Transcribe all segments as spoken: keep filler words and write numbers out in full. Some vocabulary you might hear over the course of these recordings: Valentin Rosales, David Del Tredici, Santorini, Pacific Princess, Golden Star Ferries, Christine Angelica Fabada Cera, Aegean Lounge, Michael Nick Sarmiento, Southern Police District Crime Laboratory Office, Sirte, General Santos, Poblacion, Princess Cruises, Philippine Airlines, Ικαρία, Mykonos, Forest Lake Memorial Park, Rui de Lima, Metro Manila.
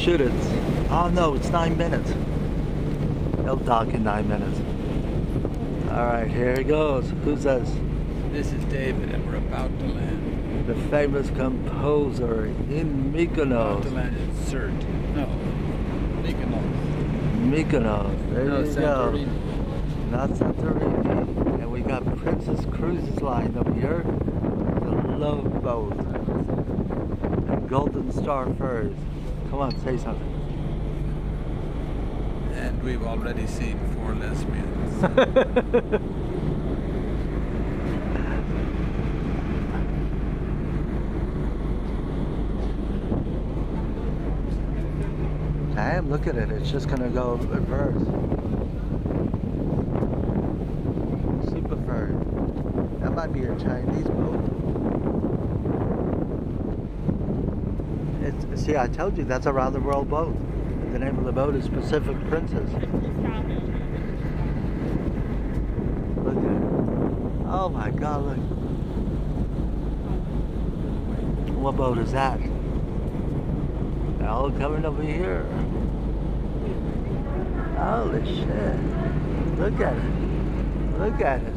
should it? Oh no, it's nine minutes. They'll dock in nine minutes. Alright, here it goes. Who's this? This is David, and we're about to land. The famous composer in Mykonos. About to land in Sirte. No, Mykonos. Mykonos. There no, you Santorini. Go. Not Santorini. And we got Princess Cruises line over here. The Love Boat. And Golden Star Ferries. Come on, say something. And we've already seen four lesbians. Look at it, it's just gonna go reverse. Super furry. That might be a Chinese boat. It's, see, I told you, that's a round the world boat. The name of the boat is Pacific Princess. Look at it. Oh my god, look. What boat is that? They're all coming over here. Holy shit. Look at it. Look at it.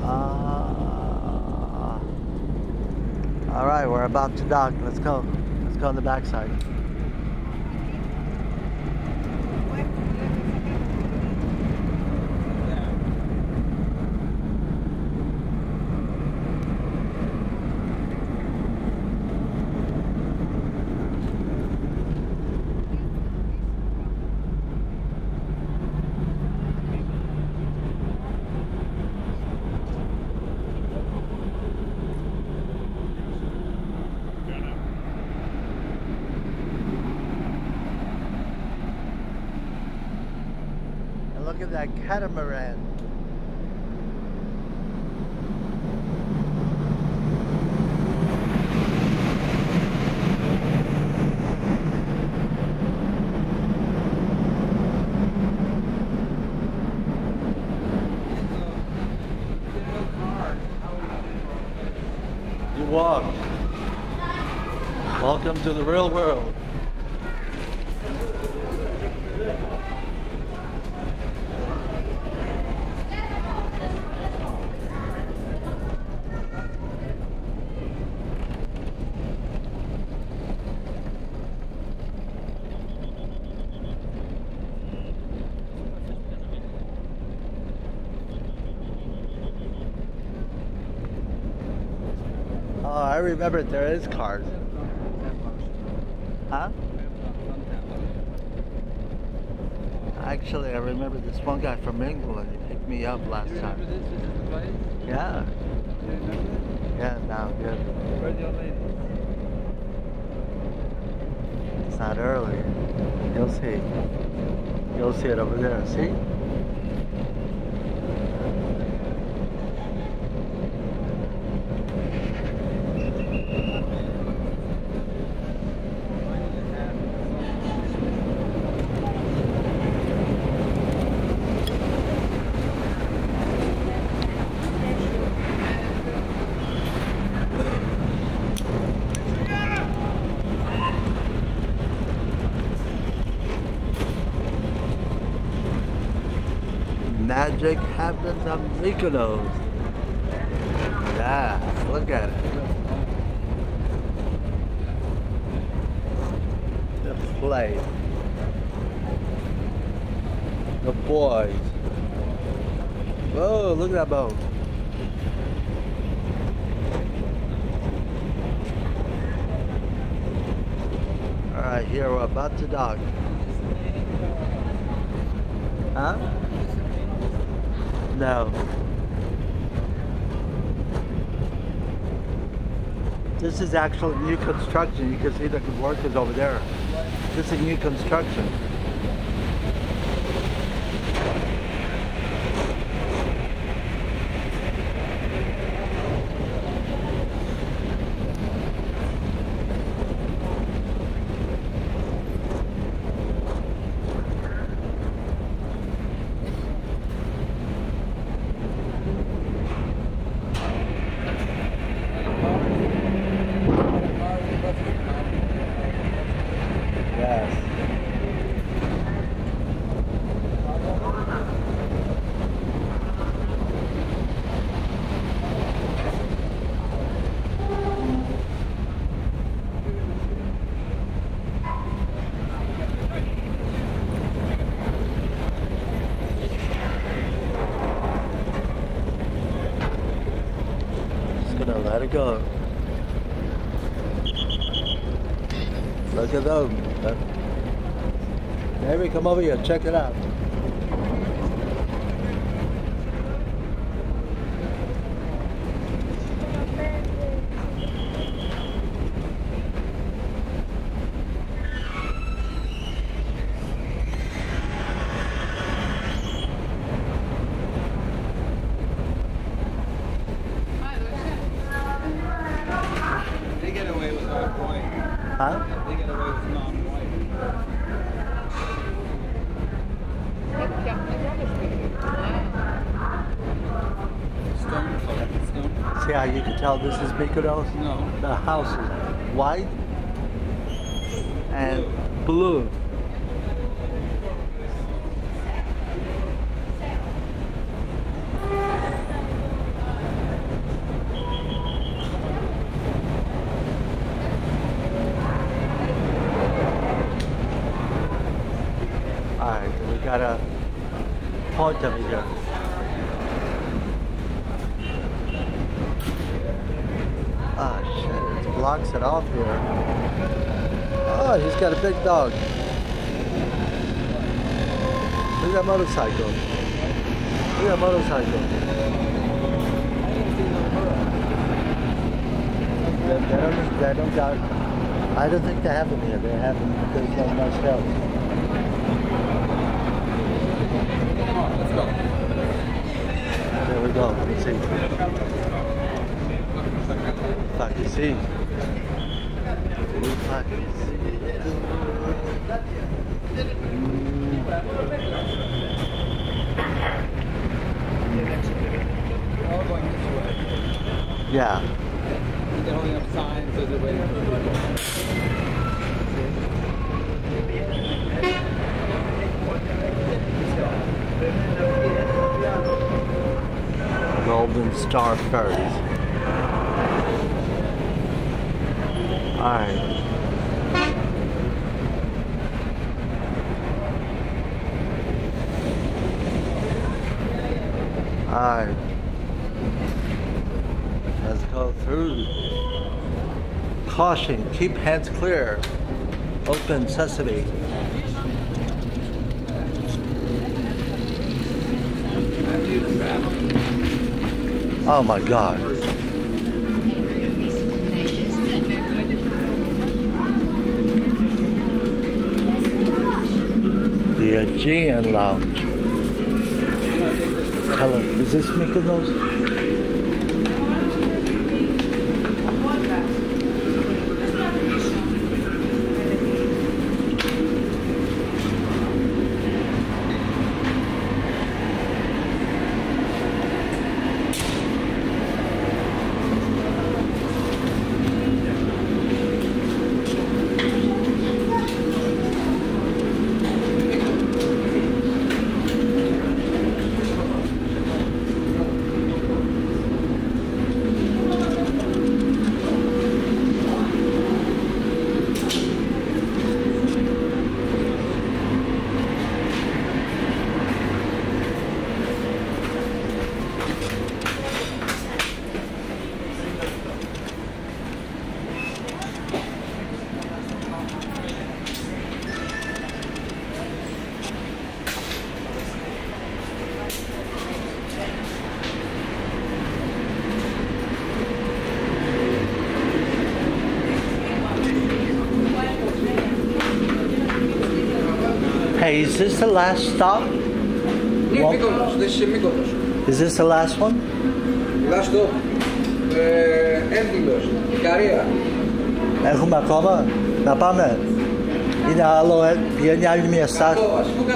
Uh, Alright, we're about to dock. Let's go. Let's go on the backside. Look at that catamaran. You walk. Welcome to the real world. Oh, I remember there is cars. Huh? Actually, I remember this one guy from England. He picked me up last time. This? Is this the place? Yeah. Yeah, now good. Where's the old lady? It's not early. You'll see. You'll see it over there. See? Magic happens on Mykonos. Yeah, look at it. The play. The boys. Whoa, look at that boat. Alright, here we're about to dock. Huh? No. This is actually new construction. You can see the workers over there. This is new construction. go. Look at those. Mary, come over here, check it out. See how you can tell this is Mykonos? No. The house is white and blue. blue. Alright, we got a point over here. Ah, oh, shit, it blocks it off here. Oh, he's got a big dog. Look at that motorcycle. Look at that motorcycle. They, they don't, they don't got, I don't think they have them here. They have them because there's not much else. Come on, let's go. There we go, let's see. Fucking see. Fucking see. Yeah. They're holding up signs, so they're waiting for people. Golden Star Ferries. Alright. Alright. Let's go through. Caution, keep hands clear. Open sesame. Oh my god. The Aegean Lounge. Hello, is this Mykonos? Hey, is this the last stop? Mykonos, this is Mykonos. Is this the last one? Last stop. Έντυλος, Ικαρία. Έχουμε ακόμα να πάμε. Είναι άλλο, πηγαίνει άλλη μια στάση.